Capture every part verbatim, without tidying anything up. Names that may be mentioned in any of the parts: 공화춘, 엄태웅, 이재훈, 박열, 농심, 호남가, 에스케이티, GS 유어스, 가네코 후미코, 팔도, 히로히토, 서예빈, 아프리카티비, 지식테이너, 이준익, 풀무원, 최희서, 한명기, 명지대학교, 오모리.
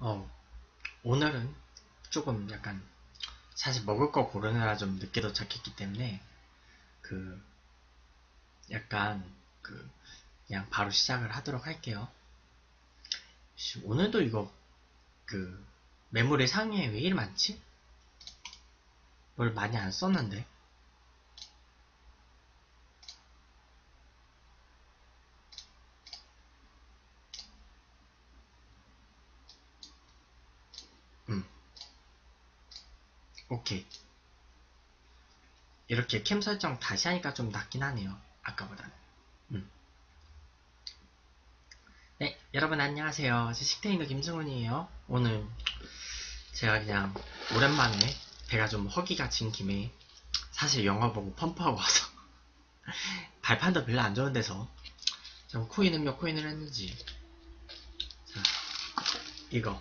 어, 오늘은 조금 약간 사실 먹을 거 고르느라 좀 늦게 도착했기 때문에 그 약간 그 그냥 바로 시작을 하도록 할게요. 오늘도 이거 그 메모리 상에 왜 이리 많지? 뭘 많이 안 썼는데. 음. 오케이. 이렇게 캠 설정 다시 하니까 좀 낫긴 하네요. 아까보다는. 음. 네, 여러분 안녕하세요. 제 식테이너 김승훈이에요. 오늘 제가 그냥 오랜만에 배가 좀 허기가 진 김에 사실 영화 보고 펌프하고 와서 발판도 별로 안 좋은 데서 좀 코인은 몇 코인을 했는지, 자, 이거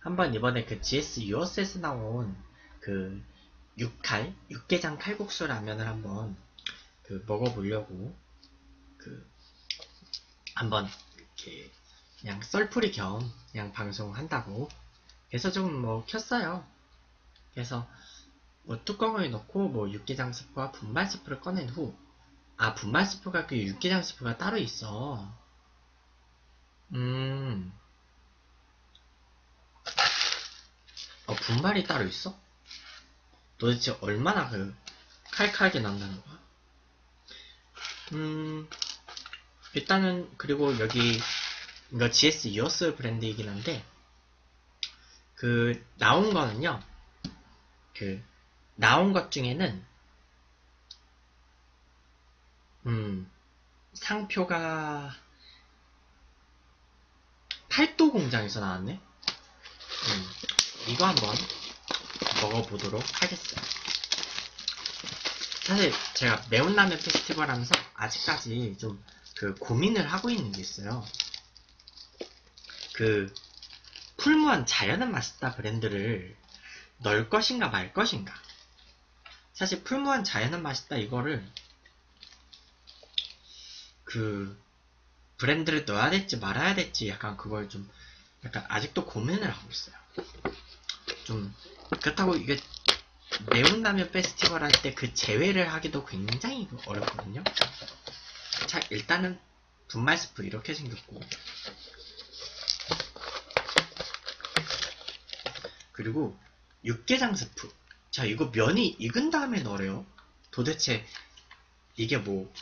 한번 이번에 그 지에스 유어스에서 나온 그 육칼, 육개장 칼국수 라면을 한번 그 먹어보려고 그 한번 이렇게 그냥 썰풀이 겸 그냥 방송한다고 그래서 좀 뭐 켰어요. 그래서 뭐 뚜껑을 넣고 뭐 육개장 스프와 분말 스프를 꺼낸 후, 아 분말 스프가 그 육개장 스프가 따로 있어. 음, 어 분말이 따로 있어? 도대체 얼마나 그 칼칼하게 난다는 거야? 음, 일단은 그리고 여기 이거 지에스 유어스 브랜드이긴 한데 그 나온 거는요, 그 나온 것 중에는 음 상표가 팔도 공장에서 나왔네. 음, 이거 한번 먹어보도록 하겠습니다. 사실 제가 매운 라면 페스티벌 하면서 아직까지 좀 그 고민을 하고 있는 게 있어요. 그 풀무원 자연은 맛있다 브랜드를 넣을 것인가 말 것인가. 사실 풀무원 자연은 맛있다 이거를 그 브랜드를 넣어야 될지 말아야 될지 약간 그걸 좀 약간 아직도 고민을 하고 있어요. 좀 그렇다고 이게 매운 라면 페스티벌 할 때 그 제외를 하기도 굉장히 어렵거든요. 자, 일단은 분말 스프 이렇게 생겼고, 그리고 육개장 스프. 자, 이거 면이 익은 다음에 넣으래요. 도대체 이게 뭐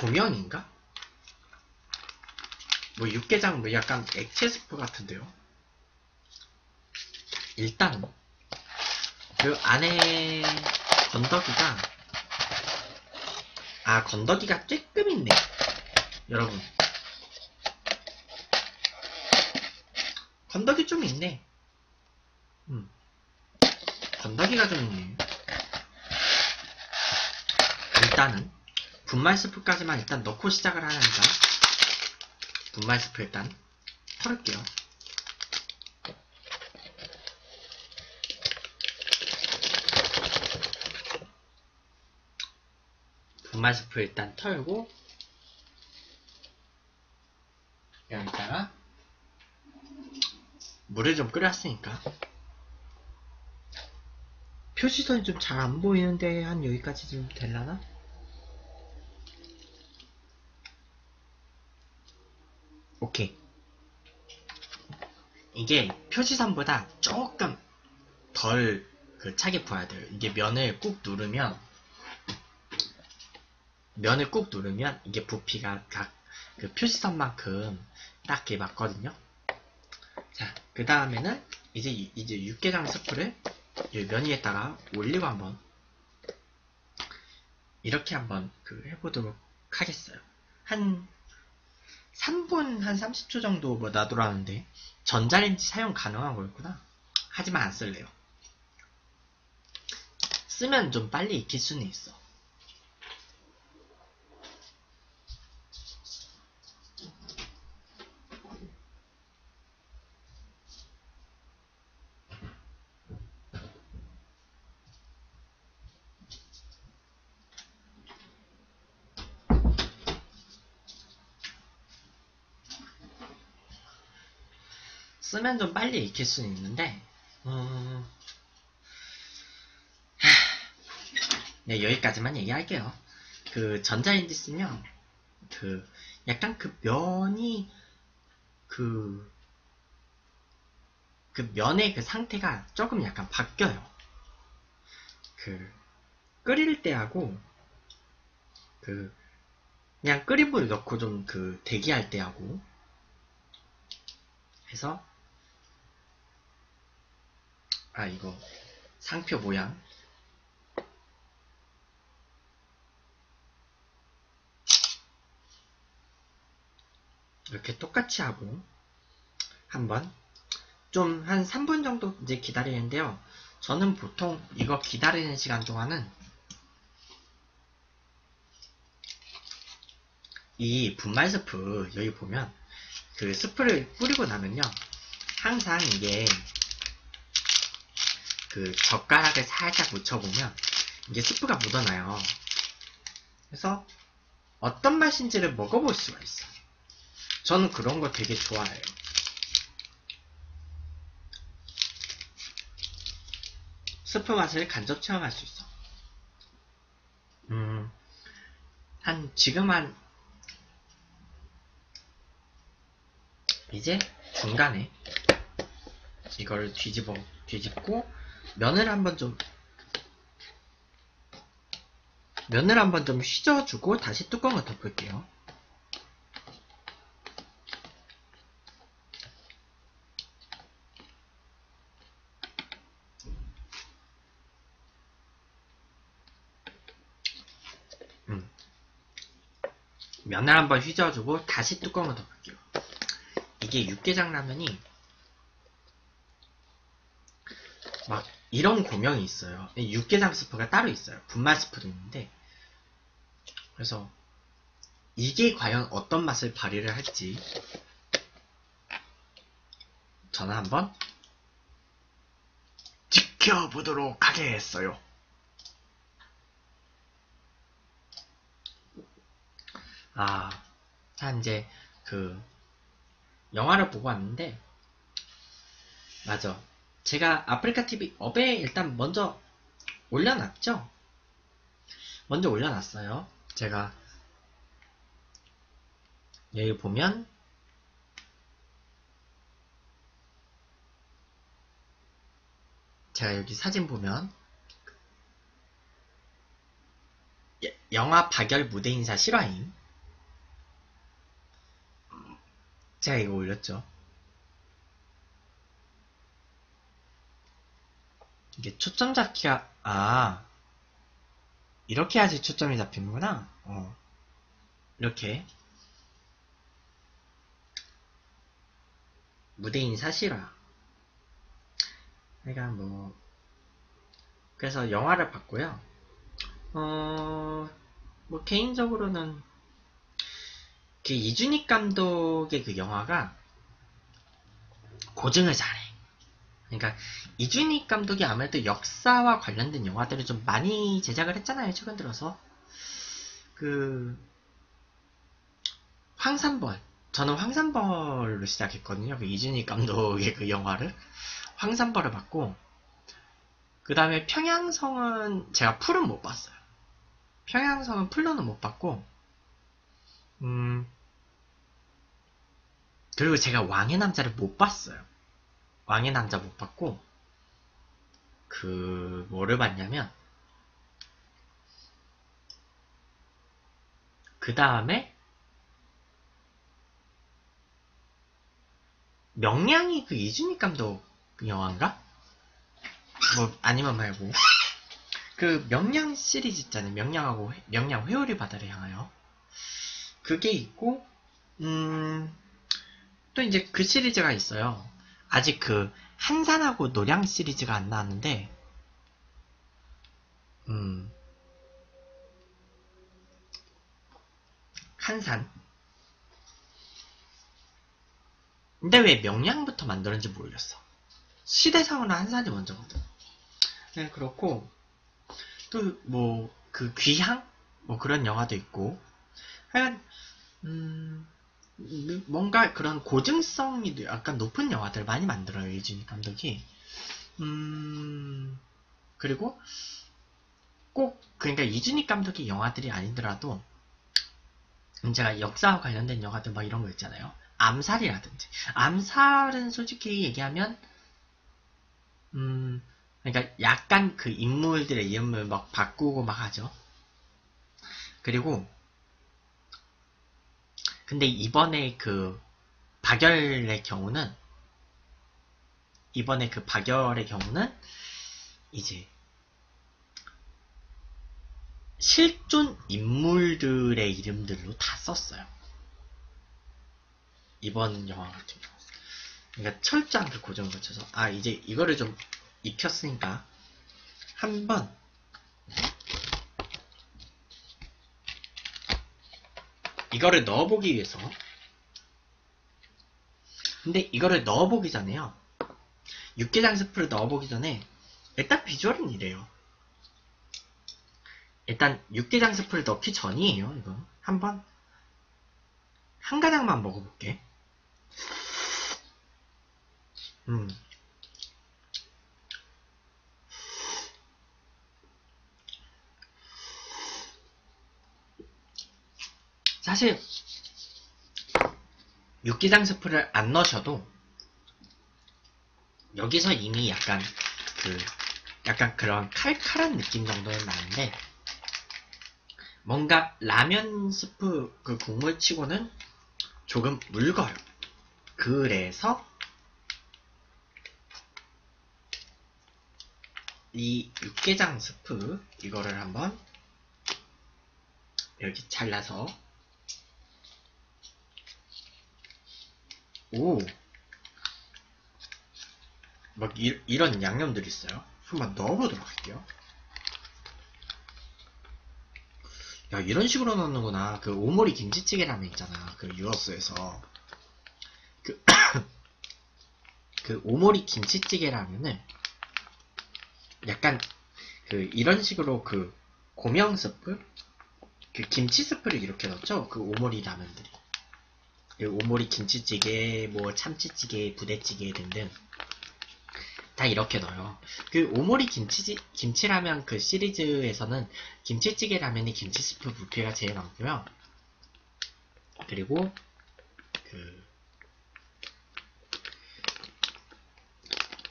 공연인가? 뭐 육개장 뭐 약간 액체 스프 같은데요. 일단 그 안에 건더기가, 아 건더기가 조금 있네. 여러분 건더기 좀 있네. 음. 건더기가 좀 있네. 일단은 분말 스프까지만 일단 넣고 시작을 하는가. 분말 스프 일단 털을게요. 분말 스프 일단 털고 여기다가 물을 좀 끓였으니까 표시선이 좀 잘 안 보이는데 한 여기까지 좀 되려나? 오케이. 이게 표시선보다 조금 덜 그 차게 부어야 돼요. 이게 면을 꾹 누르면 면을 꾹 누르면 이게 부피가 각 그 표시선만큼 딱히 맞거든요. 자, 그 다음에는 이제 이제 육개장 스프를 이 면 위에다가 올리고 한번 이렇게 한번 그 해보도록 하겠어요. 한 삼 분 한 삼십 초 정도 뭐 놔두라는데 전자레인지 사용 가능한 거였구나. 하지만 안 쓸래요. 쓰면 좀 빨리 익힐 수는 있어. 쓰면 좀 빨리 익힐 수는 있는데 어... 하... 네, 여기까지만 얘기할게요. 그 전자인지스는요, 그 약간 그 면이 그, 그 면의 그 상태가 조금 약간 바뀌어요. 그 끓일 때하고 그 그냥 끓이물 넣고 좀 그 대기할 때하고 해서, 아 이거 상표 모양 이렇게 똑같이 하고 한번 좀 한 삼 분 정도 이제 기다리는데요, 저는 보통 이거 기다리는 시간 동안은 이 분말 스프, 여기 보면 그 스프를 뿌리고 나면요 항상 이게 그 젓가락을 살짝 묻혀보면 이게 스프가 묻어나요. 그래서 어떤 맛인지를 먹어볼 수가 있어요. 저는 그런 거 되게 좋아해요. 스프 맛을 간접 체험할 수 있어. 음, 한 지금 한 이제 중간에 이걸 뒤집어 뒤집고 면을 한번 좀 면을 한번 좀 휘저어주고 다시 뚜껑을 덮을게요. 음. 면을 한번 휘저어주고 다시 뚜껑을 덮을게요. 이게 육개장 라면이 막 이런 고명이 있어요. 육개장 스프가 따로 있어요. 분말 스프도 있는데, 그래서 이게 과연 어떤 맛을 발휘를 할지 저는 한번 지켜보도록 하겠어요. 아, 이제 그 영화를 보고 왔는데, 맞아, 제가 아프리카티비 업에 일단 먼저 올려놨죠? 먼저 올려놨어요. 제가 여기 보면 제가 여기 사진 보면 영화 박열 무대 인사 실화임, 제가 이거 올렸죠. 이게 초점 잡기가, 아 이렇게 해야지 초점이 잡히는구나. 어, 이렇게 무대인 사실화. 그러니까 뭐, 그래서 영화를 봤고요. 어, 뭐 개인적으로는 그 이준익 감독의 그 영화가 고증을 잘해. 그러니까 이준익 감독이 아무래도 역사와 관련된 영화들을 좀 많이 제작을 했잖아요, 최근 들어서. 그 황산벌, 저는 황산벌로 시작했거든요, 그 이준익 감독의 그 영화를. 황산벌을 봤고, 그 다음에 평양성은 제가 풀은 못 봤어요. 평양성은 풀로는 못 봤고, 음 그리고 제가 왕의 남자를 못 봤어요. 왕의 남자 못 봤고, 그 뭐를 봤냐면 그 다음에 명량이 그 이준익 감독 영화인가? 뭐 아니면 말고 그 명량 시리즈 있잖아요. 명량하고 회, 명량 회오리 바다를 향하여, 그게 있고, 음, 또 이제 그 시리즈가 있어요. 아직 그 한산하고 노량 시리즈가 안 나왔는데, 음, 한산. 근데 왜 명량부터 만들었는지 모르겠어. 시대상으로 한산이 먼저거든. 네, 그렇고, 또 뭐 그 귀향? 뭐 그런 영화도 있고, 하여간 음, 뭔가 그런 고증성이 약간 높은 영화들 많이 만들어요, 이준익 감독이. 음, 그리고 꼭, 그러니까 이준익 감독이 영화들이 아니더라도 제가 역사와 관련된 영화들 막 이런 거 있잖아요. 암살이라든지. 암살은 솔직히 얘기하면 음, 그러니까 약간 그 인물들의 이름을 막 바꾸고 막 하죠. 그리고 근데 이번에 그 박열의 경우는 이번에 그 박열의 경우는 이제 실존 인물들의 이름들로 다 썼어요. 이번 영화 같은 경우. 그러니까 철저한 그 고정을 거쳐서 아 이제 이거를 좀 익혔으니까 한번 이거를 넣어보기 위해서. 근데 이거를 넣어보기 전에요, 육개장 스프를 넣어보기 전에 일단 비주얼은 이래요. 일단 육개장 스프를 넣기 전이에요. 이건 한번 한 가닥만 먹어볼게. 음. 사실 육개장 스프를 안 넣으셔도 여기서 이미 약간 그 약간 그런 칼칼한 느낌 정도는 나는데, 뭔가 라면 스프 그 국물치고는 조금 묽어요. 그래서 이 육개장 스프 이거를 한번 이렇게 잘라서, 오, 막 이, 이런 양념들이 있어요. 한번 넣어보도록 할게요. 야, 이런 식으로 넣는구나. 그 오모리 김치찌개라면 있잖아, 그 유어스에서 그, 그 오모리 김치찌개라면은 약간 그 이런 식으로 그 고명 스프, 그 김치 스프를 이렇게 넣죠, 그 오모리 라면들이. 오모리 김치찌개, 뭐 참치찌개, 부대찌개 등등 다 이렇게 넣어요. 그 오모리 김치, 김치라면 그 시리즈에서는 김치찌개 라면이 김치 스프 부피가 제일 많고요. 그리고 그,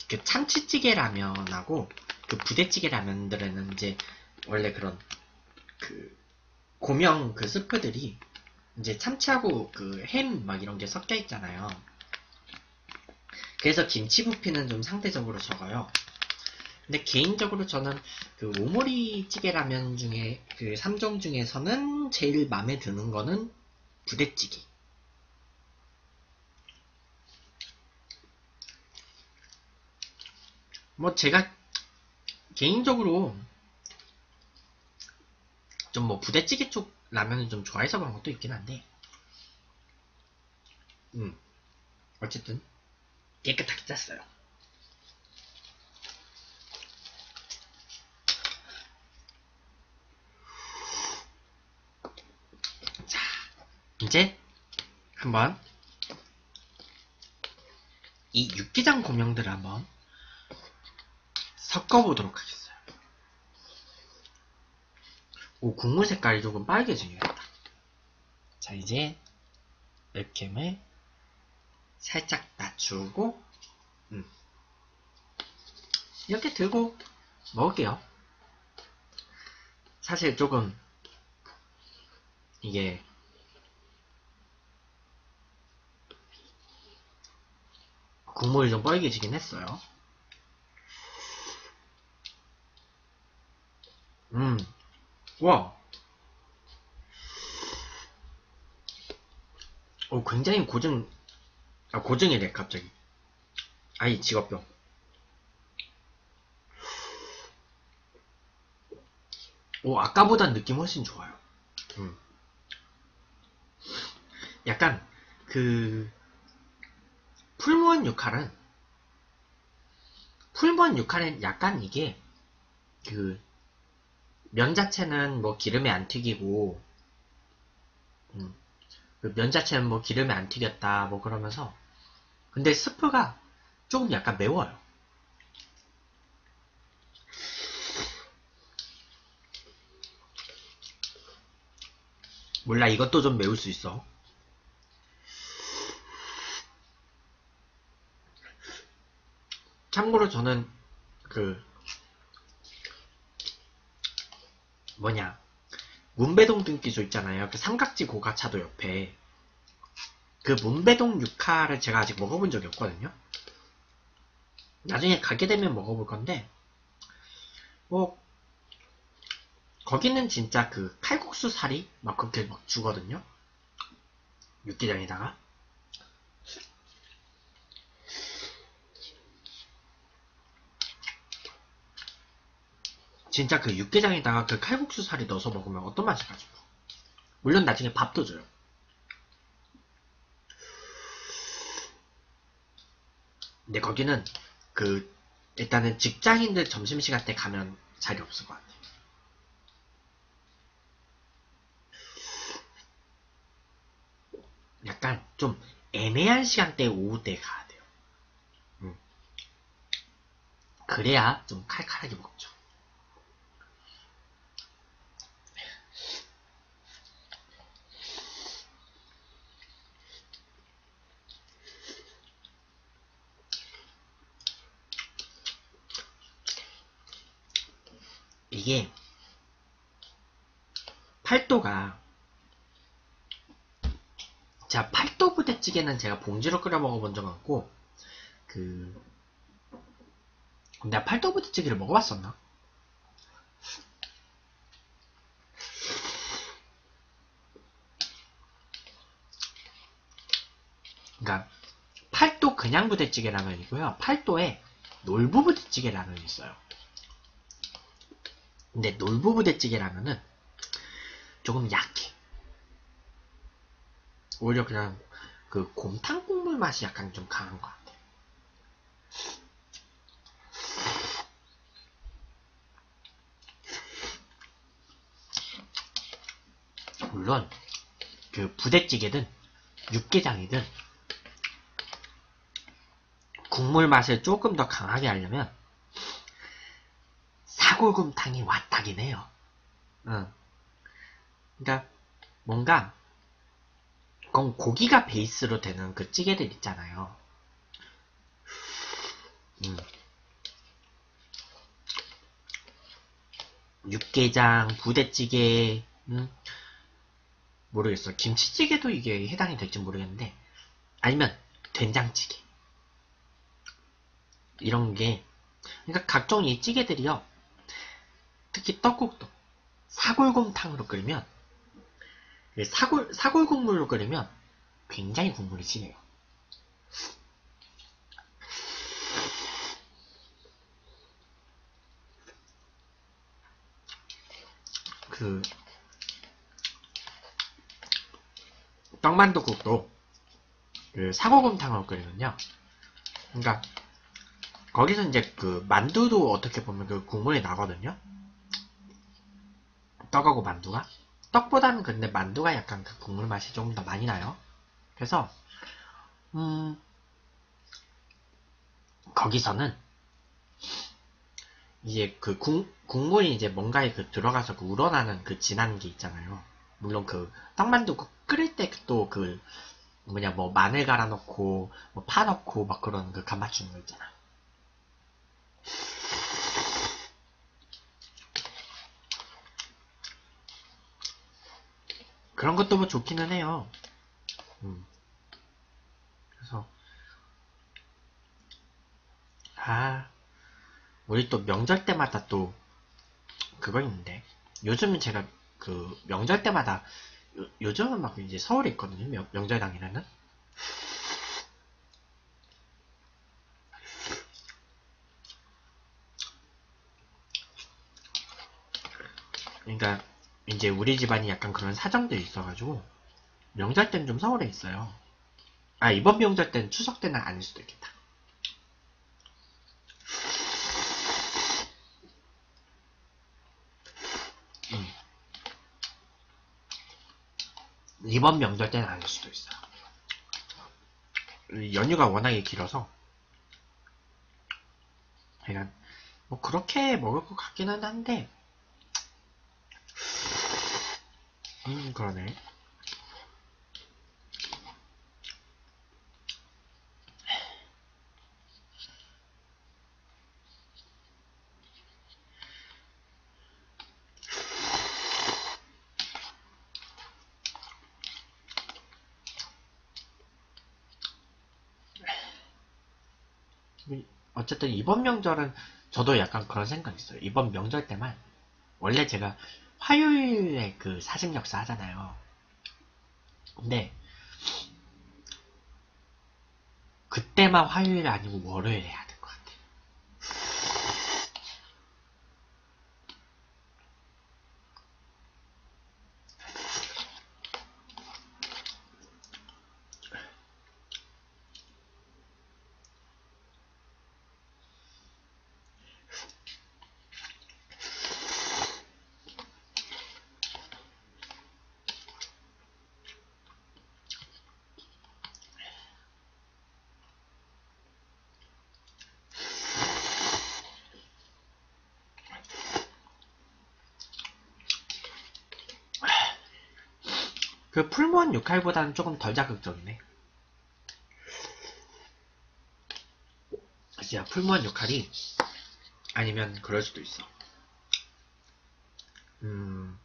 그 참치찌개 라면하고 그 부대찌개 라면들은 이제 원래 그런 그 고명 그 스프들이 이제 참치하고 그 햄 막 이런 게 섞여 있잖아요. 그래서 김치 부피는 좀 상대적으로 적어요. 근데 개인적으로 저는 그 오모리 찌개라면 중에 그 삼 종 중에서는 제일 마음에 드는 거는 부대찌개. 뭐 제가 개인적으로 좀 뭐 부대찌개 쪽 라면을 좀 좋아해서 그런 것도 있긴 한데, 음, 어쨌든 깨끗하게 짰어요. 자, 이제 한번 이 육개장 고명들을 한번 섞어보도록 하겠습니다. 오, 국물 색깔이 조금 빨개지겠다. 자, 이제 웹캠을 살짝 낮추고 음. 이렇게 들고 먹을게요. 사실 조금 이게 국물이 좀 빨개지긴 했어요. 음. 와, 오, 굉장히 고증, 아, 고증이래, 갑자기. 아이, 직업병. 오, 아까보단 느낌 훨씬 좋아요. 음. 약간, 그, 풀무원 육칼은, 풀무원 육칼은 약간 이게, 그, 면 자체는 뭐 기름에 안 튀기고, 음, 그 면자체는 뭐 기름에 안 튀겼다 뭐 그러면서, 근데 스프가 조금 약간 매워요. 몰라, 이것도 좀 매울 수 있어. 참고로 저는 그 뭐냐 문배동 등기소 있잖아요. 그 삼각지 고가차도 옆에 그 문배동 육화를 제가 아직 먹어본 적이 없거든요. 나중에 가게 되면 먹어볼 건데, 뭐 거기는 진짜 그 칼국수 사리 막 그렇게 막 주거든요, 육개장에다가. 진짜 그 육개장에다가 그 칼국수 사리 넣어서 먹으면 어떤 맛이 가지고. 물론 나중에 밥도 줘요. 근데 거기는 그 일단은 직장인들 점심시간 때 가면 자리 없을 것 같아요. 약간 좀 애매한 시간대 오후 때 가야 돼요. 음. 그래야 좀 칼칼하게 먹죠. 이게 팔도가, 자, 팔도 부대찌개는 제가 봉지로 끓여 먹어본 적은 없고, 그 내가 팔도 부대찌개를 먹어봤었나? 그러니까 팔도 그냥 부대찌개 라면이고요, 팔도에 놀부 부대찌개 라면이 있어요. 근데 놀부부대찌개라면은 조금 약해. 오히려 그냥 그 곰탕 국물 맛이 약간 좀 강한 것 같아요. 물론 그 부대찌개든 육개장이든 국물 맛을 조금 더 강하게 하려면 사골곰탕이 왔다긴 해요. 응. 그러니까 뭔가 그건 고기가 베이스로 되는 그 찌개들 있잖아요. 음. 육개장, 부대찌개, 음. 모르겠어. 김치찌개도 이게 해당이 될지 모르겠는데, 아니면 된장찌개, 이런 게. 그러니까 각종 이 찌개들이요, 특히 떡국도 사골곰탕으로 끓이면, 사골, 사골국물로 끓이면 굉장히 국물이 진해요. 그 떡만둣국도 그 사골곰탕으로 끓이면요, 그러니까 거기서 이제 그 만두도 어떻게 보면 그 국물이 나거든요. 떡하고 만두가? 떡보다는 근데 만두가 약간 그 국물 맛이 조금 더 많이 나요. 그래서 음 거기서는 이제 그 국, 국물이 이제 뭔가에 그 들어가서 그 우러나는 그 진한 게 있잖아요. 물론 그 떡만두 끓일 때 또 그 뭐냐 뭐 마늘 갈아 넣고 뭐 파 넣고 막 그런 그 간 맞추는 거 있잖아. 그런 것도 뭐 좋기는 해요. 음. 그래서 아 우리 또 명절 때마다 또 그거 있는데, 요즘은 제가 그 명절 때마다 요, 요즘은 막 이제 서울에 있거든요, 명, 명절 당일에는. 그러니까 이제 우리 집안이 약간 그런 사정들이 있어가지고 명절 때는 좀 서울에 있어요. 아, 이번 명절 때는, 추석 때는 아닐 수도 있겠다. 음. 이번 명절 때는 아닐 수도 있어요. 연휴가 워낙에 길어서. 그러니까 뭐 그렇게 먹을 것 같기는 한데. 음 그러네. 어쨌든 이번 명절은 저도 약간 그런 생각이 있어요. 이번 명절 때만, 원래 제가 화요일에 그 사심 역사 하잖아요. 근데 그때만 화요일이 아니고 월요일에 해야 될 것 같아요. 그 풀무원 육할보다는 조금 덜 자극적이네. 진짜 풀무원 육할이 아니면 그럴 수도 있어. 음,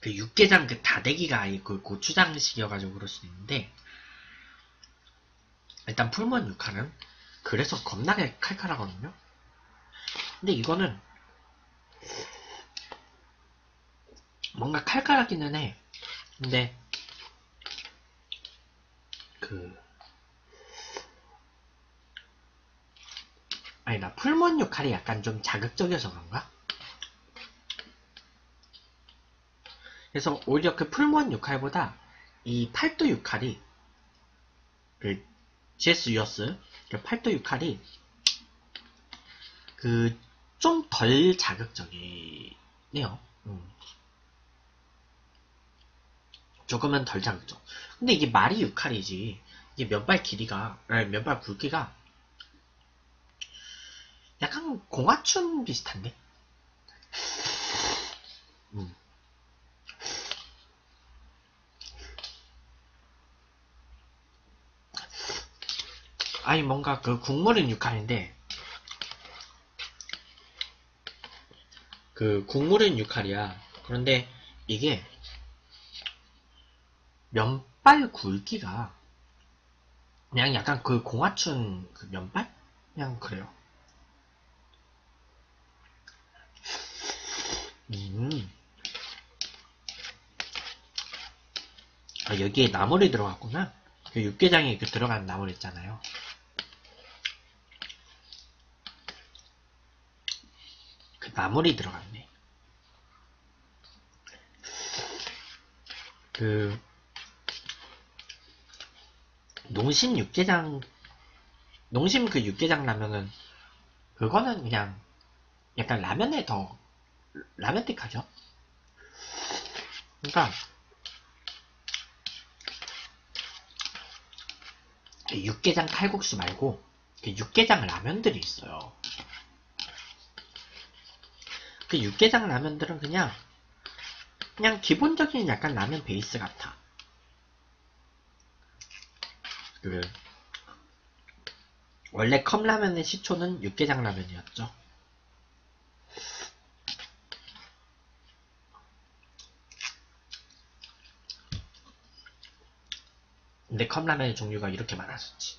그 육개장 그 다대기가 아예 그 고추장식이어가지고 그럴 수도 있는데, 일단 풀무원 육할은 그래서 겁나게 칼칼하거든요. 근데 이거는 뭔가 칼칼하기는 해. 근데 그 아니 나 풀무원 육할이 약간 좀 자극적이어서 그런가? 그래서 오히려 그 풀무원 육할보다 이 팔도 육할이, 그 지에스 유어스 그 팔도 육할이 그 좀 덜 자극적이네요. 음. 조금은 덜 자극적. 근데 이게 말이 육할이지, 이게 면발 길이가, 아니, 면발 굵기가 약간 공화춘 비슷한데? 음. 아니 뭔가 그 국물은 육할인데, 그 국물은 육할이야. 그런데 이게 면발 굵기가 그냥 약간 그 공화춘 그 면발? 그냥 그래요. 음. 아, 여기에 나물이 들어갔구나. 그 육개장에 그 들어간 나물 있잖아요. 그 나물이 들어갔네. 그 농심 육개장, 농심 그 육개장 라면은, 그거는 그냥, 약간 라면에 더, 라면틱하죠? 그러니까, 육개장 칼국수 말고, 그 육개장 라면들이 있어요. 그 육개장 라면들은 그냥, 그냥 기본적인 약간 라면 베이스 같아. 그 원래 컵라면의 시초는 육개장 라면이었죠. 근데 컵라면의 종류가 이렇게 많았었지.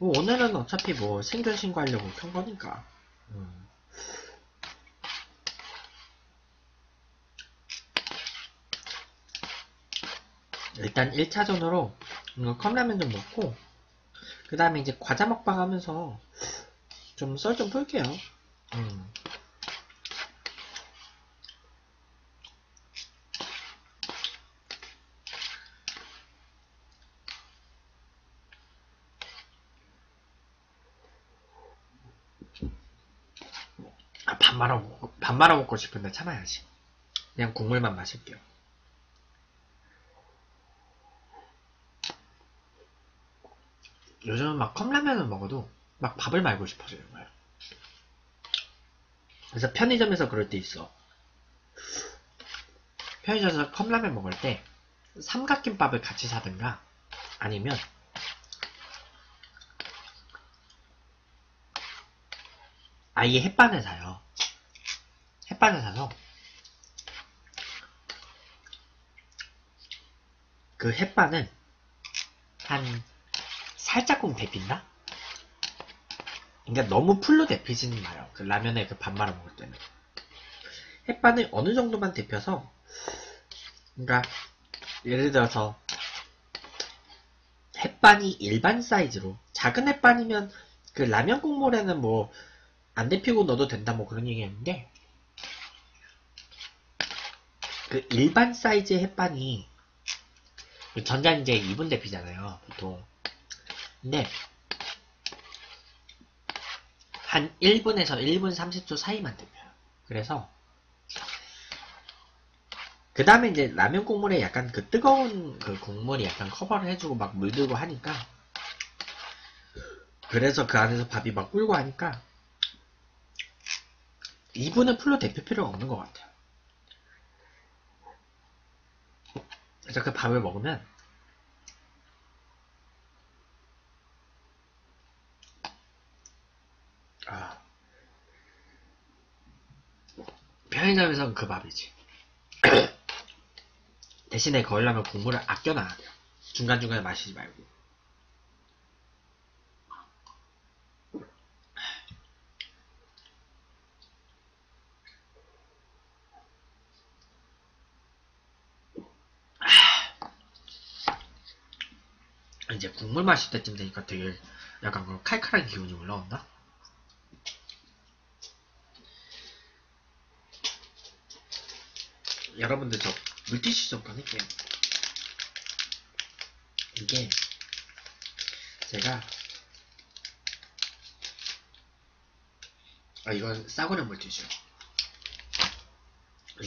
오늘은 어차피 뭐 생존 신고하려고 켠 거니까. 음. 일단 일 차전으로 이거 컵라면 좀 먹고, 그 다음에 이제 과자 먹방 하면서 좀 썰 좀 풀게요. 음. 밥 말아 먹고, 밥 말아 먹고 싶은데 참아야지. 그냥 국물만 마실게요. 요즘은 막 컵라면을 먹어도 막 밥을 말고 싶어져요. 그래서 편의점에서 그럴 때 있어. 편의점에서 컵라면 먹을 때 삼각김밥을 같이 사든가 아니면 아예 햇반을 사요. 햇반을 사서 그 햇반은 한 살짝쿵 데핀다? 그러니까 너무 풀로 데피지는 마요. 그 라면에 그 밥 말아 먹을 때는 햇반을 어느 정도만 데펴서, 그러니까 예를 들어서 햇반이 일반 사이즈로, 작은 햇반이면 그 라면 국물에는 뭐 안 데피고 넣어도 된다 뭐 그런 얘기였는데, 그 일반 사이즈의 햇반이 전자레인지에 이 분 데피잖아요 보통. 근데 한 일 분에서 일 분 삼십 초 사이만 데펴요. 그래서 그 다음에 이제 라면 국물에 약간 그 뜨거운 그 국물이 약간 커버를 해주고 막 물들고 하니까, 그래서 그 안에서 밥이 막 꿀고 하니까 이 분은 풀로 데필 필요가 없는 것 같아요. 그래서 그 밥을 먹으면 아 편의점에서는 그 밥이지. 대신에 거울라면 국물을 아껴놔야 돼요. 중간중간에 마시지 말고. 이제 국물 마실 때쯤 되니까 되게 약간 그런 칼칼한 기운이 올라온다? 여러분들 저 물티슈 좀 꺼낼게요. 이게 제가 아 이건 싸구려 물티슈.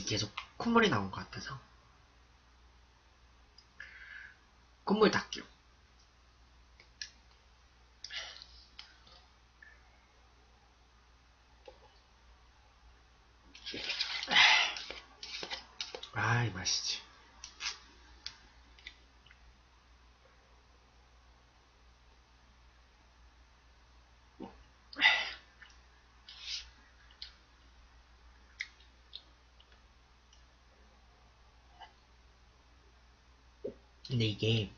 계속 콧물이 나온 것 같아서 콧물 닦기요. 아이 맛있지. 근데 이게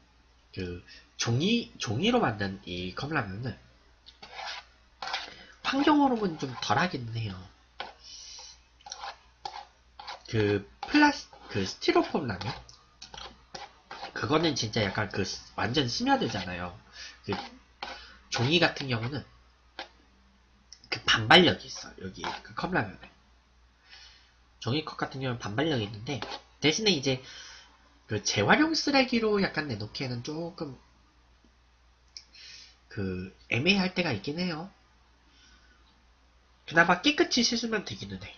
그 종이 종이로 만든 이 컵라면은 환경오염은 좀 덜하기는 해요. 그 플라스 그 스티로폼 라면? 그거는 진짜 약간 그 완전 스며들잖아요. 그 종이 같은 경우는 그 반발력이 있어. 여기 그 컵라면에 종이컵 같은 경우는 반발력이 있는데, 대신에 이제 그 재활용 쓰레기로 약간 내놓기에는 조금 그 애매할 때가 있긴 해요. 그나마 깨끗이 씻으면 되기는 해.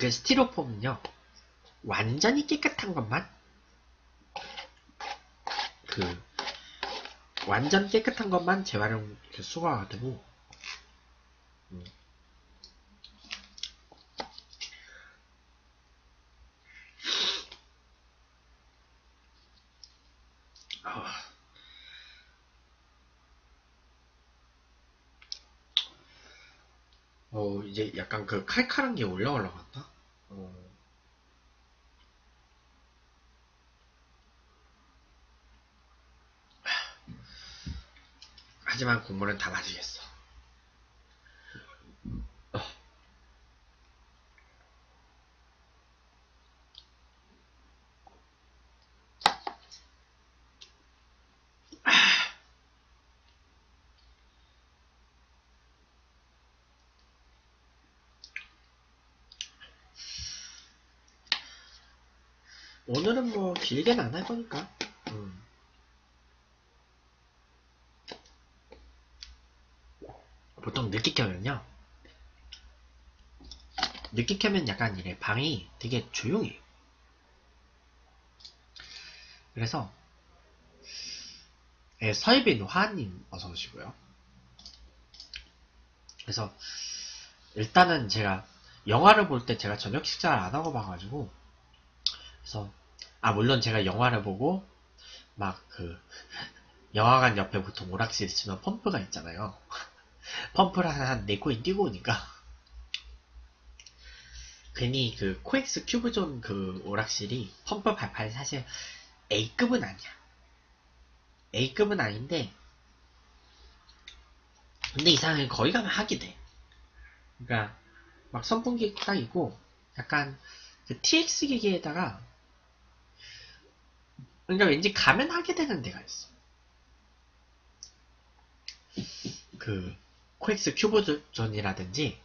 그 스티로폼은요 완전히 깨끗한 것만, 그 완전 깨끗한 것만 재활용 수거가 되고, 음. 어 이제 약간 그 칼칼한 게 올라 올라갔다. 어. 하지만 국물은 다 마시겠어. 어. 오늘은 뭐 길게는 안 할 거니까. 음. 보통 늦게 켜면요, 늦게 켜면 약간 이래 방이 되게 조용해요. 그래서 예, 서예빈 화하님 어서오시고요. 그래서 일단은 제가 영화를 볼 때 제가 저녁 식사를 안하고 봐가지고, 그래서 아 물론 제가 영화를 보고 막 그 영화관 옆에 보통 오락실 있으면 펌프가 있잖아요. 펌프를 한 네 코인 뛰고 오니까 괜히 그 코엑스 큐브존 그 오락실이 펌프 발판이 사실 A급은 아니야. A급은 아닌데 근데 이상하게 거기 가면 하게 돼. 그러니까 막 선풍기 딱 있고 약간 그 티엑스 기계에다가, 그러니까 왠지 가면 하게 되는 데가 있어. 그 코엑스 큐브존이라든지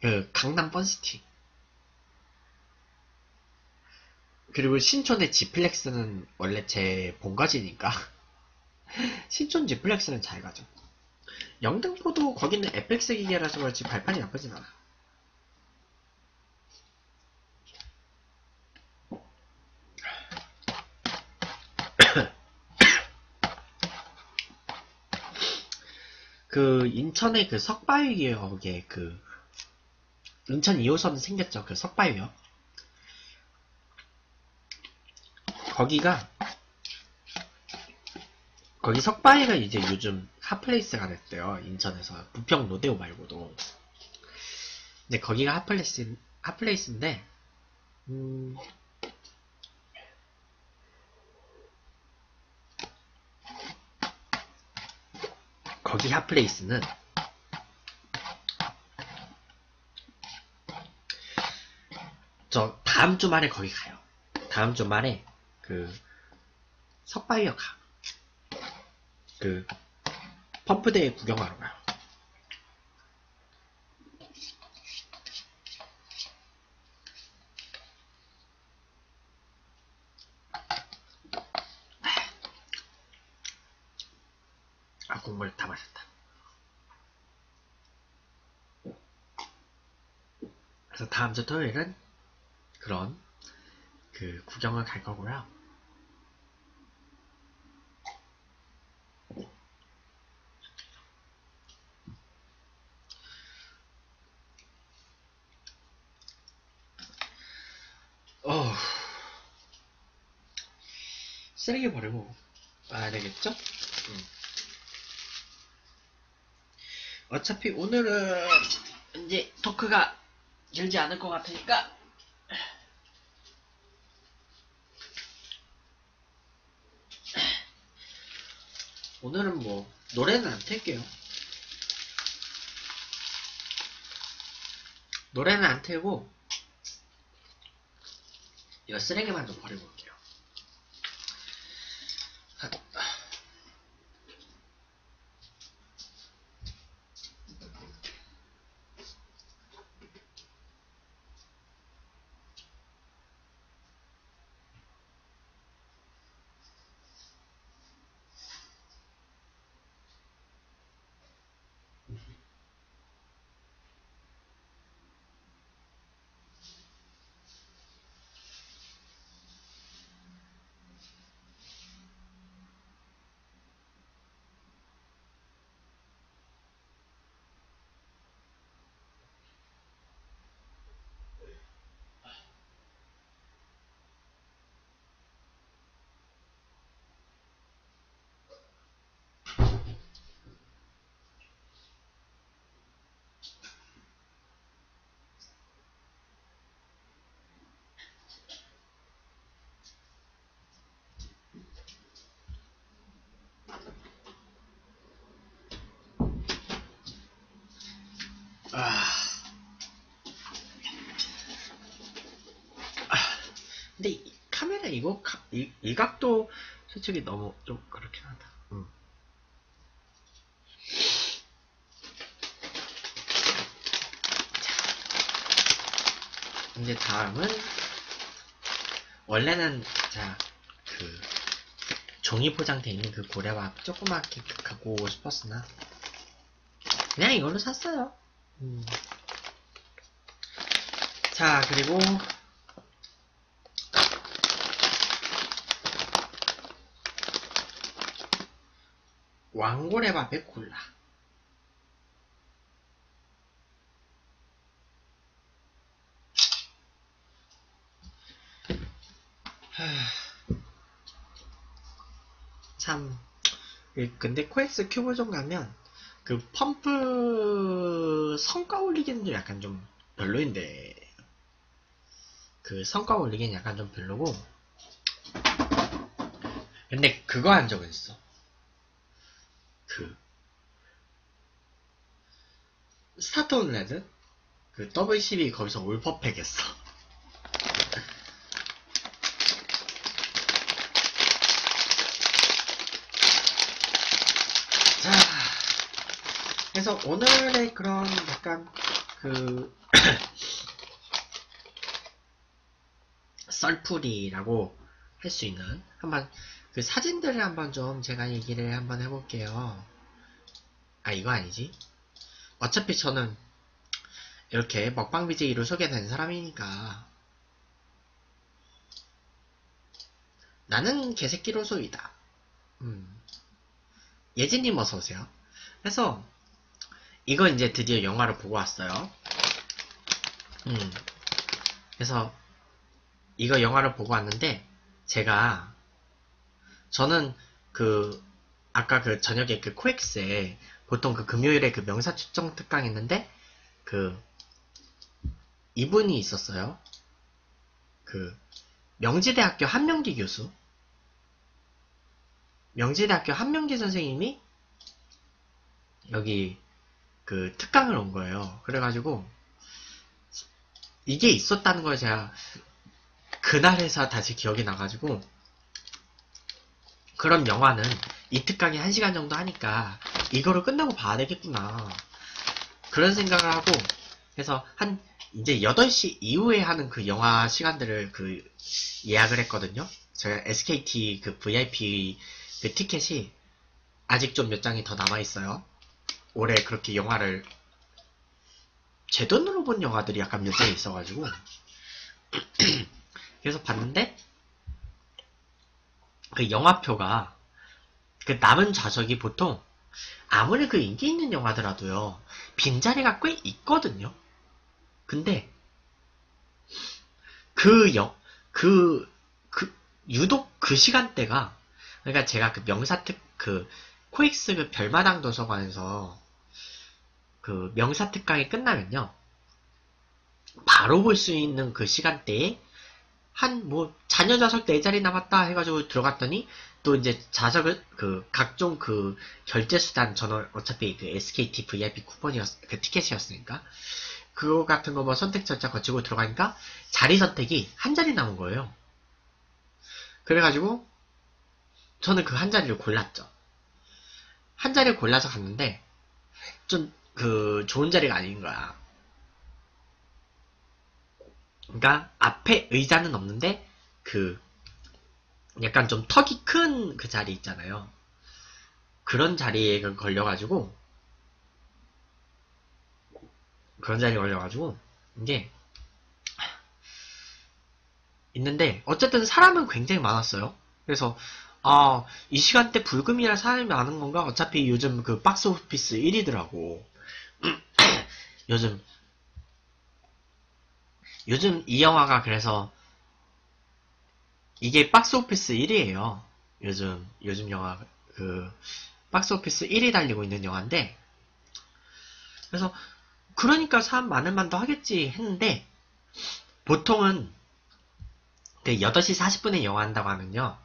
그 강남 번시티, 그리고 신촌의 지플렉스는 원래 제 본가지니까 신촌 지플렉스는 잘 가죠. 영등포도 거기는 에펙스 기계라서 그렇지 발판이 나쁘진 않아. 그 인천의 그 석바위역에 그 인천 이 호선 생겼죠. 그 석바위역 거기가, 거기 석바위가 이제 요즘 핫플레이스가 됐대요. 인천에서 부평 로데오 말고도. 근데 거기가 핫플레이스, 핫플레이스인데 음... 거기 핫플레이스는 저 다음 주말에 거기 가요. 다음 주말에 그 석바위역 가. 그 펌프대회 구경하러 가요. 아, 국물 다 마셨다. 그래서 다음 주 토요일은 그런 그 구경을 갈 거고요. 쓰레기 버리고 와야 되겠죠? 응. 어차피 오늘은 이제 토크가 길지 않을 것 같으니까 오늘은 뭐 노래는 안 틀게요. 노래는 안 틀고 이거 쓰레기만 좀 버리고 올게요. 근데 카메라 이거 이, 이 각도 솔직히 너무 좀 그렇긴 하다. 음. 자, 이제 다음은 원래는 자 그 종이 포장돼 있는 그 고래와 조그맣게 갖고 오고 싶었으나 그냥 이걸로 샀어요. 음. 자, 그리고 왕고래밥에 콜라. 참, 근데 코엑스 큐브존 가면 그 펌프 성과 올리기는 약간 좀 별로인데, 그 성과 올리기는 약간 좀 별로고, 근데 그거 한 적은 있어. 그 스타트 온레드? 그 더블 십이 거기서 올퍼펙 했어. 자, 그래서 오늘의 그런 약간 그 썰풀이라고 할 수 있는, 한번 그 사진들을 한번 좀 제가 얘기를 한번 해볼게요. 아, 이거 아니지. 어차피 저는 이렇게 먹방 비제이로 소개된 사람이니까 나는 개새끼로소이다. 음. 예진님 어서오세요. 그래서 이거 이제 드디어 영화를 보고 왔어요. 음. 그래서 이거 영화를 보고 왔는데, 제가 저는 그 아까 그 저녁에 그 코엑스에 보통 그 금요일에 그 명사 추정 특강 했는데 그 이분이 있었어요. 그 명지대학교 한명기 교수, 명지대학교 한명기 선생님이 여기 그 특강을 온 거예요. 그래가지고 이게 있었다는 걸 제가 그날에서 다시 기억이 나가지고, 그럼 영화는 이 특강이 한 시간 정도 하니까 이거를 끝나고 봐야 되겠구나, 그런 생각을 하고, 그래서 한 이제 여덟 시 이후에 하는 그 영화 시간들을 그 예약을 했거든요. 제가 에스케이티 그 브이아이피 그 티켓이 아직 좀 몇 장이 더 남아있어요. 올해 그렇게 영화를 제 돈으로 본 영화들이 약간 몇 장 있어가지고 그래서 봤는데, 그 영화표가 그 남은 좌석이 보통 아무리 그 인기 있는 영화더라도요 빈자리가 꽤 있거든요. 근데 그 영, 그, 그 유독 그 시간대가, 그러니까 제가 그 명사특 그 코엑스 그 별마당 도서관에서 그 명사특강이 끝나면요 바로 볼 수 있는 그 시간대에 한, 뭐, 자녀 좌석 네 자리 남았다 해가지고 들어갔더니, 또 이제 좌석을, 그, 각종 그, 결제수단, 저는 어차피 그 에스케이티 브이아이피 쿠폰이었, 그 티켓이었으니까, 그거 같은 거 뭐 선택 절차 거치고 들어가니까, 자리 선택이 한 자리 남은 거예요. 그래가지고, 저는 그 한 자리를 골랐죠. 한 자리를 골라서 갔는데, 좀, 그, 좋은 자리가 아닌 거야. 그러니까 앞에 의자는 없는데 그 약간 좀 턱이 큰 그 자리 있잖아요. 그런 자리에 걸려가지고 그런 자리에 걸려가지고 이게 있는데, 어쨌든 사람은 굉장히 많았어요. 그래서 아, 이 시간대 불금이라 사람이 많은 건가? 어차피 요즘 그 박스 오피스 일 위더라고. 요즘 요즘 이 영화가, 그래서 이게 박스 오피스 일 위예요. 요즘 요즘 영화 그 박스 오피스 일 위 달리고 있는 영화인데, 그래서 그러니까 사람 많을 만도 하겠지 했는데, 보통은 그 여덟 시 사십 분에 영화 한다고 하면요,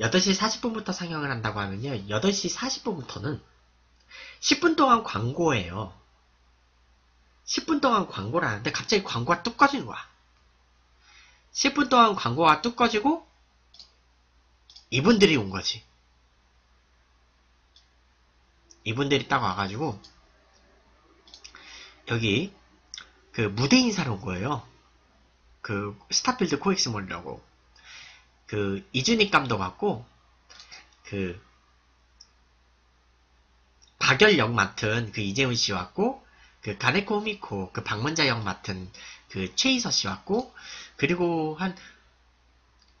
여덟 시 사십 분부터 상영을 한다고 하면요, 여덟 시 사십 분부터는 십 분 동안 광고예요. 십 분 동안 광고를 하는데 갑자기 광고가 뚝 꺼지는 거야. 십 분 동안 광고가 뚝 꺼지고 이분들이 온 거지. 이분들이 딱 와가지고 여기 그 무대 인사를 온 거예요. 그 스타필드 코엑스몰이라고. 그 이준익 감독하고 그 박열 역 맡은 그 이재훈 씨 왔고, 그 가네코 후미코 그 방문자 역 맡은 그 최희서 씨 왔고, 그리고 한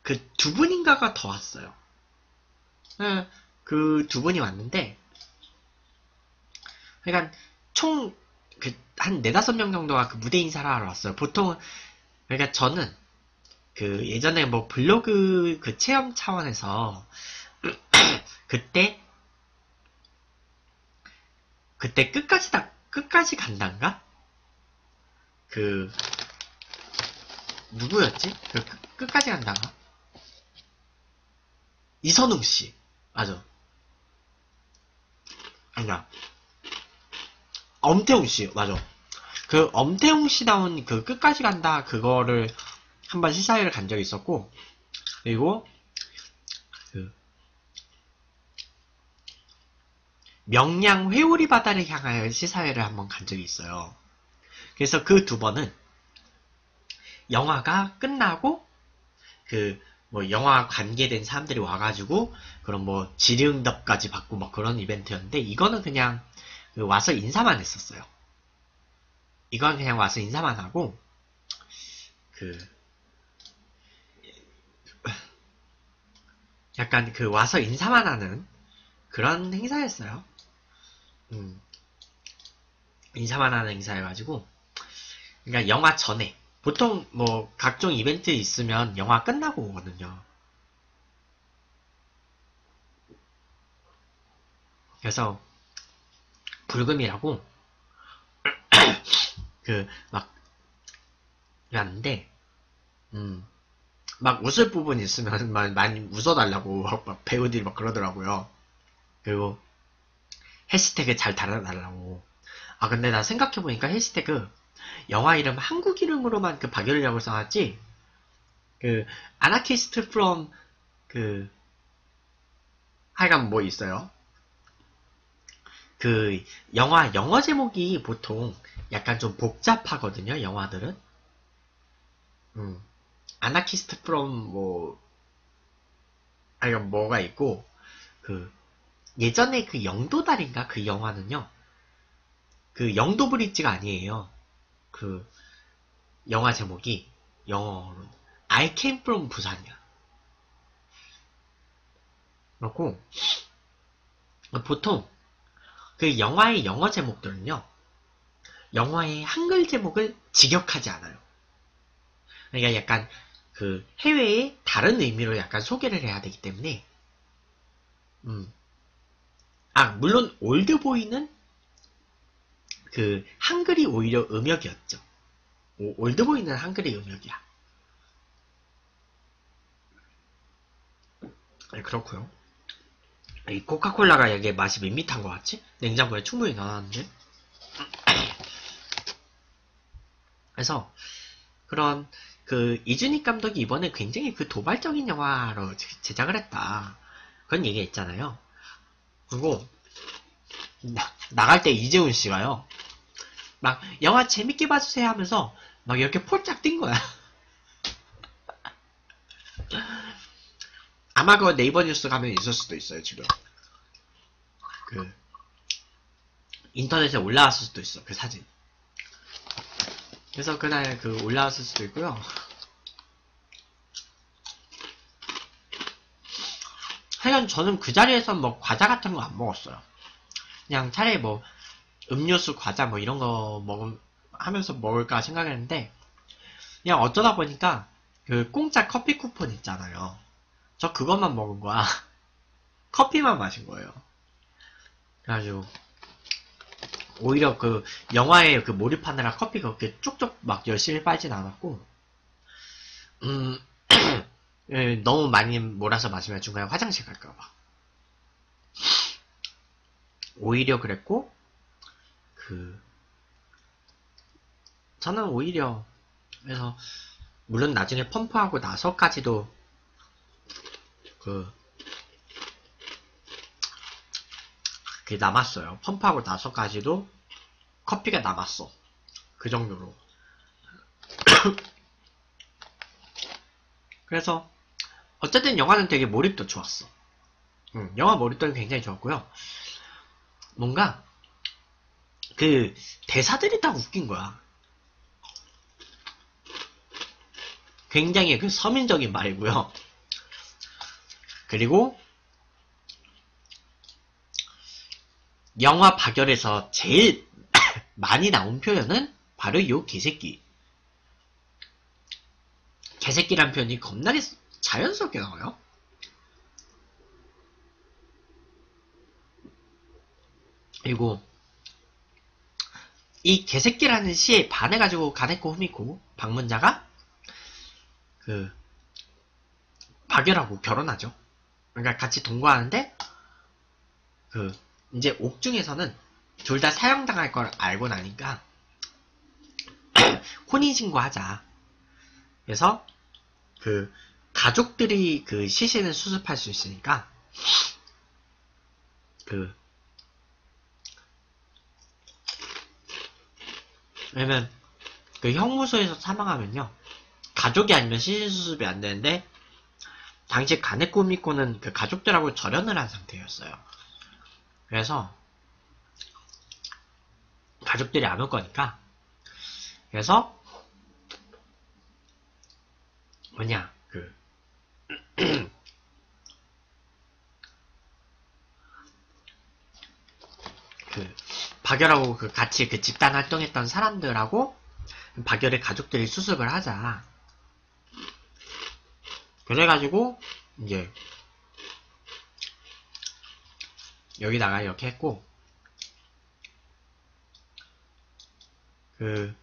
그 두 분인가가 더 왔어요. 그 두 분이 왔는데, 그러니까 총 그 한 네다섯 명 정도가 그 무대 인사를 하러 왔어요. 보통 그러니까 저는 그 예전에 뭐 블로그 그 체험 차원에서 그때 그때 끝까지 다 끝까지 간단가? 그 누구였지? 그 끝까지 간단가? 이선웅 씨 맞아. 아니야. 엄태웅 씨 맞아. 그 엄태웅 씨 나온 그 끝까지 간다 그거를 한번 시사회를 간 적이 있었고, 그리고 그 명량 회오리 바다를 향하여 시사회를 한번 간 적이 있어요. 그래서 그 두 번은 영화가 끝나고 그 뭐 영화 관계된 사람들이 와가지고 그런 뭐 질의응답까지 받고 막 그런 이벤트였는데, 이거는 그냥 와서 인사만 했었어요. 이건 그냥 와서 인사만 하고, 그 약간 그 와서 인사만 하는 그런 행사였어요. 음, 인사만 하는 행사여가지고, 그러니까 영화 전에 보통 뭐 각종 이벤트 있으면 영화 끝나고 오거든요. 그래서 불금이라고 그 막 그랬는데, 음, 막 웃을 부분 있으면 막 많이 웃어달라고 막 배우들이 막 그러더라고요. 그리고 해시태그 잘 달아달라고. 아 근데 나 생각해보니까 해시태그 영화 이름 한국 이름으로만 그 박열이라고 써놨지, 그 아나키스트 from 그 하여간 뭐 있어요. 그 영화 영어 제목이 보통 약간 좀 복잡하거든요, 영화들은. 음, 아나키스트 프롬 뭐 하여간 뭐가 있고, 그 예전에 그 영도달인가 그 영화는요, 그 영도 브릿지가 아니에요. 그 영화 제목이 영어로 I came from 부산이야. 그렇고 보통 그 영화의 영어 제목들은요, 영화의 한글 제목을 직역하지 않아요. 그러니까 약간 그 해외의 다른 의미로 약간 소개를 해야 되기 때문에, 음, 아 물론 올드보이는 그 한글이 오히려 음역이었죠. 오, 올드보이는 한글이 음역이야. 네, 그렇고요. 이 코카콜라가 여기에 맛이 밋밋한 것 같지? 냉장고에 충분히 넣어놨는데. 그래서 그런 그 이준익 감독이 이번에 굉장히 그 도발적인 영화로 제작을 했다 그런 얘기가 있잖아요. 그리고 나, 나갈 때 이재훈 씨가요 막 영화 재밌게 봐주세요 하면서 막 이렇게 폴짝 뛴 거야. 아마 그 네이버 뉴스 가면 있을 수도 있어요. 지금 그 인터넷에 올라왔을 수도 있어 그 사진. 그래서 그날 그 올라왔을 수도 있고요. 하여간 저는 그 자리에서 뭐 과자 같은 거 안 먹었어요. 그냥 차라리 뭐 음료수 과자 뭐 이런 거 먹음 하면서 먹을까 생각했는데, 그냥 어쩌다 보니까 그 공짜 커피 쿠폰 있잖아요. 저 그것만 먹은 거야. 커피만 마신 거예요. 그래가지고 오히려 그 영화에 그 몰입하느라 커피가 그렇게 쭉쭉 막 열심히 빨진 않았고, 음 너무 많이 몰아서 마시면 중간에 화장실 갈까봐 오히려 그랬고, 그 저는 오히려 그래서 물론 나중에 펌프하고 나서까지도 그, 그게 남았어요. 펌프하고 나서까지도 커피가 남았어. 그 정도로. 그래서 어쨌든 영화는 되게 몰입도 좋았어. 음, 영화 몰입도가 굉장히 좋았고요. 뭔가 그 대사들이 딱 웃긴 거야. 굉장히 그 서민적인 말이고요. 그리고 영화 박열에서 제일 많이 나온 표현은 바로 요 개새끼. 개새끼란 표현이 겁나게 자연스럽게 나와요. 그리고 이 개새끼라는 시에 반해가지고 가네코 후미코 방문자가 그 박열하고 결혼하죠. 그러니까 같이 동거하는데 그 이제 옥중에서는 둘 다 사형당할 걸 알고 나니까 혼인신고하자. 그래서 그 가족들이 그 시신을 수습할 수 있으니까 그 왜냐면 그 형무소에서 사망하면요 가족이 아니면 시신 수습이 안 되는데 당시 가네코 후미코는 그 가족들하고 절연을 한 상태였어요. 그래서 가족들이 안 올 거니까 그래서 뭐냐 그 그 박열하고 그 같이 그 집단 활동했던 사람들하고 박열의 가족들이 수습을 하자. 그래가지고 이제 여기다가 이렇게 했고 그,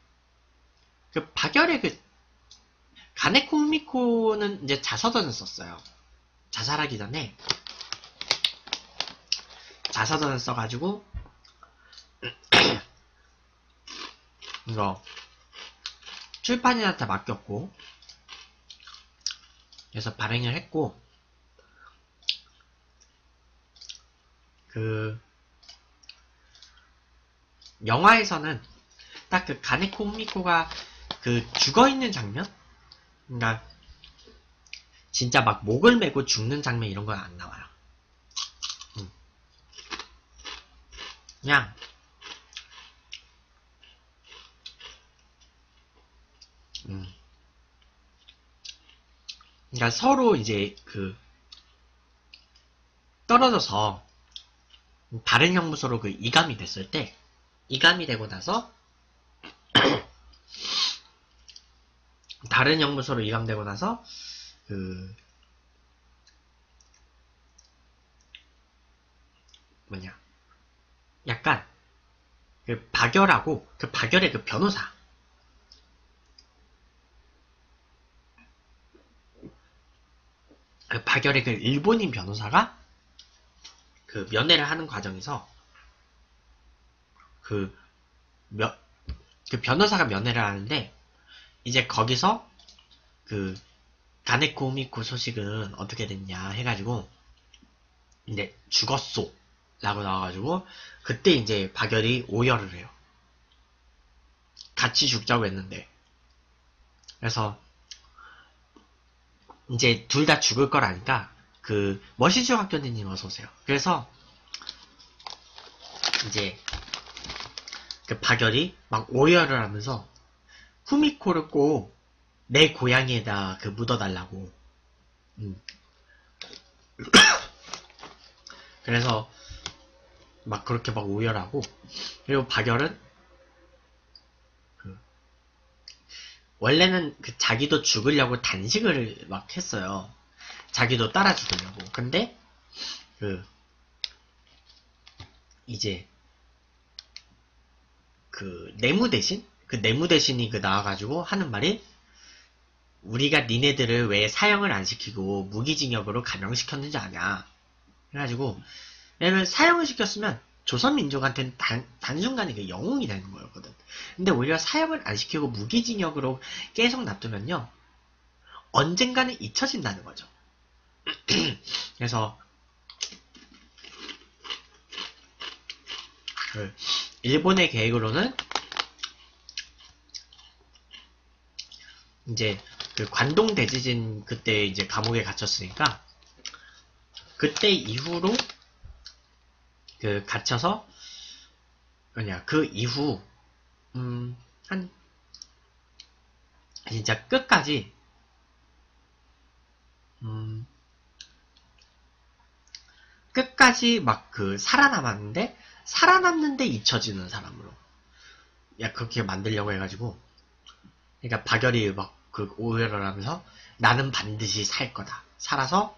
그 박열의 그 가네코 후미코는 이제 자서전을 썼어요. 자살하기 전에 자서전을 써가지고 이거 출판인한테 맡겼고 그래서 발행을 했고 그 영화에서는 딱 그 가네코 후미코가 그 죽어있는 장면? 그러니까 진짜 막 목을 메고 죽는 장면 이런 건 안 나와요. 그냥 음. 그러니까 서로 이제 그 떨어져서 다른 형무소로 그 이감이 됐을 때 이감이 되고 나서 다른 형무소로 이감되고 나서 그 뭐냐 약간 그 박열하고 그 박열의 그 변호사 그 박열의 그 일본인 변호사가 그 면회를 하는 과정에서 그, 면, 그 변호사가 면회를 하는데 이제 거기서 그 가네코 후미코 소식은 어떻게 됐냐 해가지고 이제 죽었소 라고 나와가지고 그때 이제 박열이 오열을 해요. 같이 죽자고 했는데 그래서 이제 둘 다 죽을 거라니까 그 머시즈 학교님 어서오세요. 그래서 이제 그 박열이 막 오열을 하면서 후미코를 꼭 내 고양이에다 그 묻어달라고 음. 그래서 막 그렇게 막 오열하고 그리고 박열은 그 원래는 그 자기도 죽으려고 단식을 막 했어요. 자기도 따라 죽으려고. 근데 그 이제 그 내무 대신 그 내무 대신이 그 나와가지고 하는 말이 우리가 니네들을 왜 사형을 안 시키고 무기징역으로 감형시켰는지 아냐. 그래가지고 왜냐면 사형을 시켰으면 조선민족한테는 단, 단순간에 그 영웅이 되는 거였거든. 근데 오히려 사형을 안 시키고 무기징역으로 계속 놔두면요 언젠가는 잊혀진다는 거죠. 그래서 그 일본의 계획으로는 이제 그 관동 대지진 그때 이제 감옥에 갇혔으니까 그때 이후로 그 갇혀서 뭐냐 그 이후 음, 한 진짜 끝까지 음, 끝까지 막 그 살아남았는데 살아남는데 잊혀지는 사람으로 야 그렇게 만들려고 해가지고 그러니까 박열이 막 그 오해를 하면서 나는 반드시 살 거다 살아서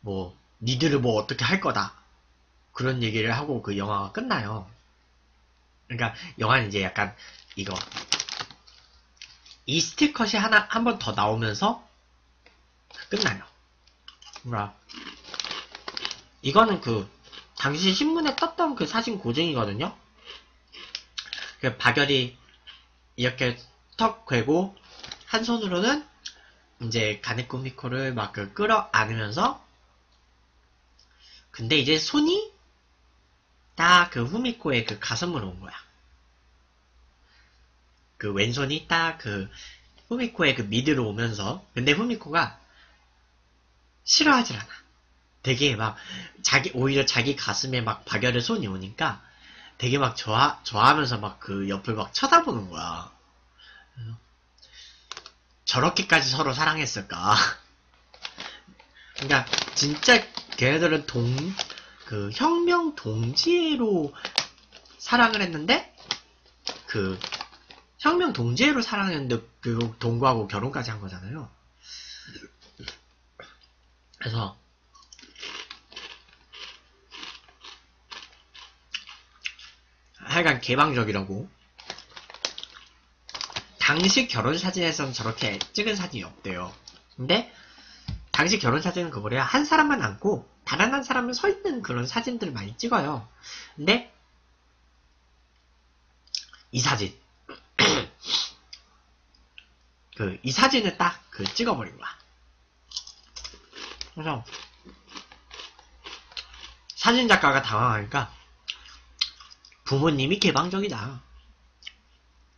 뭐 니들을 뭐 어떻게 할 거다 그런 얘기를 하고 그 영화가 끝나요. 그러니까 영화는 이제 약간 이거 이 스틸컷이 하나 한 번 더 나오면서 끝나요. 그러니까 이거는 그 당시 신문에 떴던 그 사진 고증이거든요. 그 박열이 이렇게 턱 괴고 한 손으로는 이제 가네코 후미코를 막 그 끌어 안으면서 근데 이제 손이 딱 그 후미코의 그 가슴으로 온 거야. 그 왼손이 딱 그 후미코의 그 미드로 오면서 근데 후미코가 싫어하질 않아. 되게 막 자기 오히려 자기 가슴에 막 박열의 손이 오니까 되게 막 좋아 좋아하면서 막 그 옆을 막 쳐다보는 거야. 저렇게까지 서로 사랑했을까? 그러니까 진짜 걔네들은 동 그 혁명 동지애로 사랑을 했는데 그 혁명 동지애로 사랑했는데 결국 동거하고 결혼까지 한 거잖아요. 그래서 하여간 개방적이라고 당시 결혼사진에서는 저렇게 찍은 사진이 없대요. 근데 당시 결혼사진은 그거래요. 한 사람만 앉고 다른 한 사람은 서있는 그런 사진들을 많이 찍어요. 근데 이 사진 그 이 사진을 딱 그 찍어버린 거야. 그래서 사진작가가 당황하니까 부모님이 개방적이다.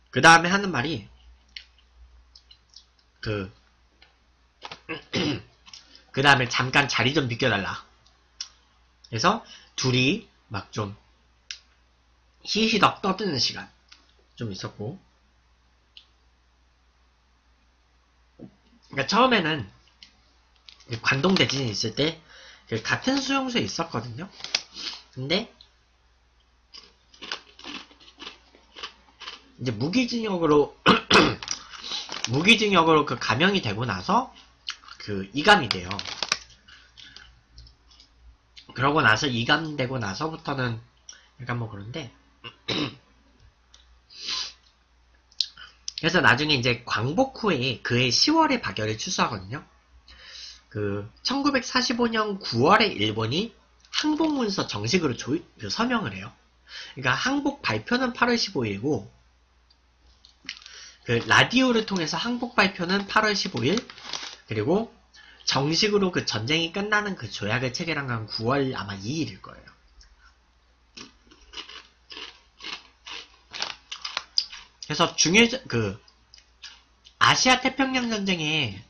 그 다음에 하는 말이 그 그 다음에 잠깐 자리 좀 비켜달라. 그래서 둘이 막 좀 히히덕 떠드는 시간 좀 있었고 그러니까 처음에는 관동대진이 있을 때 같은 수용소에 있었거든요. 근데 이제 무기징역으로 무기징역으로 그 감형이 되고 나서 그 이감이 돼요. 그러고 나서 이감되고 나서부터는 약간 뭐 그런데 그래서 나중에 이제 광복 후에 그해 시월에 박열이 추수하거든요. 그 천구백사십오년 구월에 일본이 항복문서 정식으로 조이, 그 서명을 해요. 그러니까 항복 발표는 팔월 십오일이고 그 라디오를 통해서 항복 발표는 팔월 십오일 그리고 정식으로 그 전쟁이 끝나는 그 조약을 체결한 건 구월 아마 이일일 거예요. 그래서 중일 그 아시아 태평양 전쟁에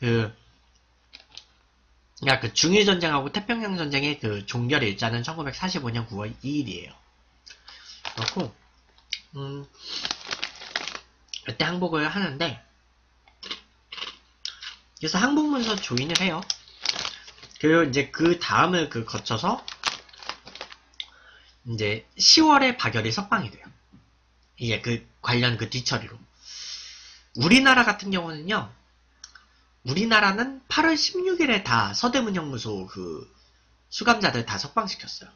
그 그러니까 그 중일 전쟁하고 태평양 전쟁의 그 종결 일자는 천구백사십오년 구월 이일이에요. 그렇고 음 그때 항복을 하는데 그래서 항복문서 조인을 해요. 그리고 이제 그 다음을 그 거쳐서 이제 시월에 박열이 석방이 돼요. 이게 그 관련 그 뒤처리로. 우리나라 같은 경우는요. 우리나라는 팔월 십육일에 다 서대문형무소 그 수감자들 다 석방시켰어요.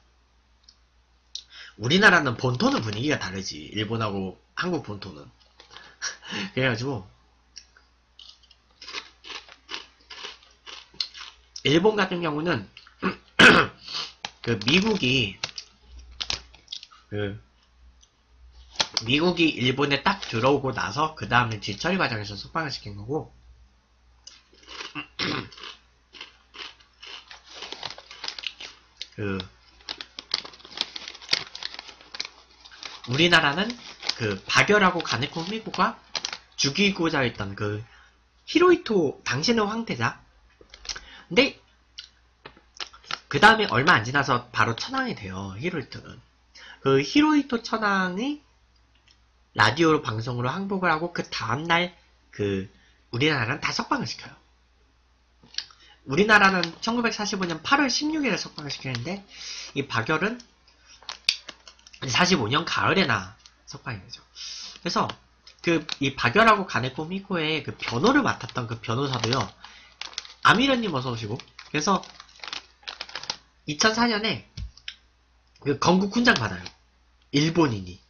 우리나라는 본토는 분위기가 다르지. 일본하고 한국 본토는. 그래가지고 일본 같은 경우는 그 미국이 그 미국이 일본에 딱 들어오고 나서 그 다음에 뒤처리 과정에서 석방을 시킨 거고 그 우리나라는 그 박열하고 가네코 후미코가 죽이고자 했던 그 히로히토 당신은 황태자 근데 그 다음에 얼마 안 지나서 바로 천황이 돼요. 히로히토는. 그 히로히토 천황이 라디오로 방송으로 항복을 하고 그 다음날 그 우리나라는 다 석방을 시켜요. 우리나라는 천구백사십오년 팔월 십육일에 석방을 시키는데 이 박열은 사십오년 가을에나 석방이 되죠. 그래서 그 이 박열하고 가네코 후미코의 그 변호를 맡았던 그 변호사도요. 아미련님 어서 오시고. 그래서 이천사년에 그 건국 훈장 받아요. 일본인이.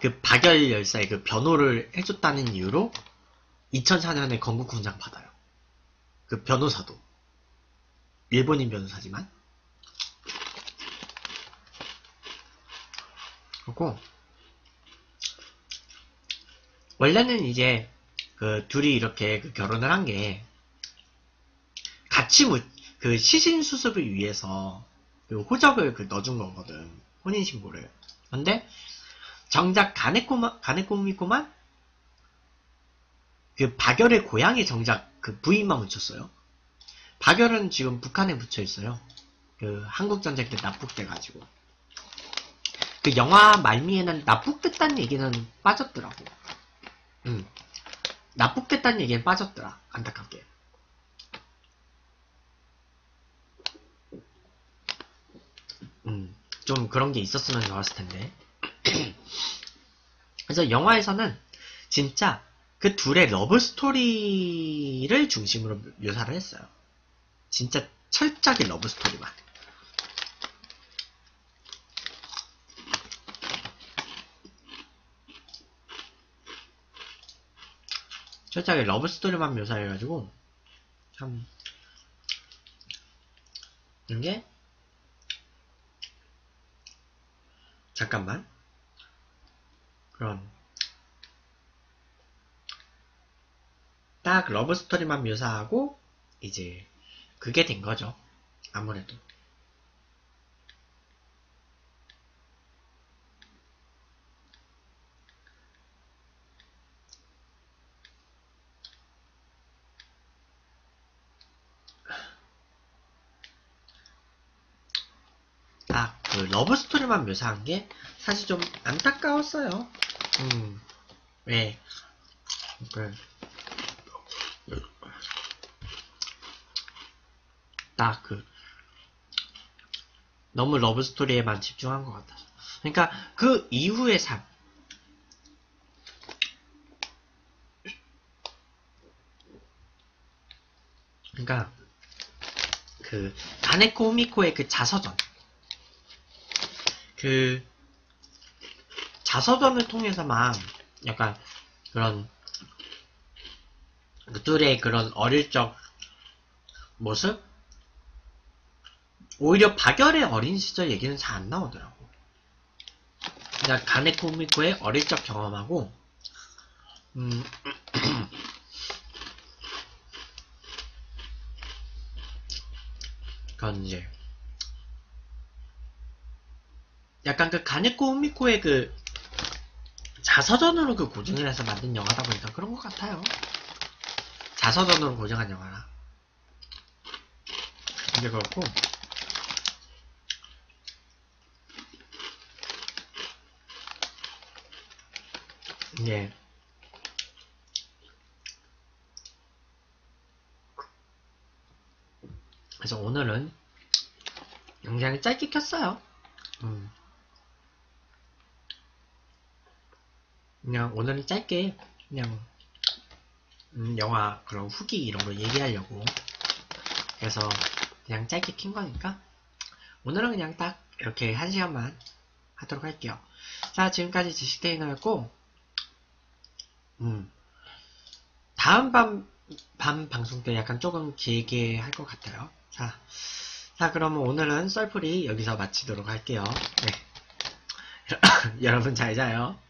그 박열 열사의 그 변호를 해줬다는 이유로 이천사년에 건국 훈장 받아요. 그 변호사도 일본인 변호사지만 그렇고 원래는 이제 그 둘이 이렇게 그 결혼을 한 게 같이 묻, 그 시신 수습을 위해서 그 호적을 그 넣어준 거거든. 혼인 신고를. 근데 정작 가네코만 가네코 후미코만 그 박열의 고향에 정작 그 부인만 묻혔어요. 박열은 지금 북한에 묻혀 있어요. 그 한국 전쟁 때 납북돼 가지고. 그 영화 말미에는 납북됐다는 얘기는 빠졌더라고. 음, 납북됐다는 얘기에 빠졌더라. 안타깝게. 음, 좀 그런 게 있었으면 좋았을 텐데. 그래서 영화에서는 진짜 그 둘의 러브 스토리를 중심으로 묘사를 했어요. 진짜 철저하게 러브 스토리만. 철저하게 러브 스토리만 묘사해가지고 참 이게 잠깐만 그런 딱 러브 스토리만 묘사하고 이제 그게 된 거죠. 아무래도 러브스토리만 묘사한 게 사실 좀 안타까웠어요. 음, 왜? 그래. 딱 그, 너무 러브스토리에만 집중한 것 같아서. 그러니까 그 이후의 삶. 그러니까 그, 가네코 후미코의 그 자서전. 그 자서전을 통해서만 약간 그런 그들의 그런 어릴 적 모습 오히려 박열의 어린 시절 얘기는 잘 안 나오더라고. 그냥 가네코 후미코의 어릴 적 경험하고 음 그건 이제 약간 그 가네코 후미코의 그 자서전으로 그 고증을 해서 만든 영화다 보니까 그런 것 같아요. 자서전으로 고증한 영화라. 근데 그렇고 예. 그래서 오늘은 영상이 짧게 켰어요. 음. 그냥 오늘은 짧게 그냥 음, 영화 그런 후기 이런 걸 얘기하려고 그래서 그냥 짧게 킨 거니까 오늘은 그냥 딱 이렇게 한 시간만 하도록 할게요. 자 지금까지 지식테이너였고 음 다음 밤, 밤 방송 때 약간 조금 길게 할 것 같아요. 자, 자 그러면 오늘은 썰풀이 여기서 마치도록 할게요. 네. 여러분 잘 자요.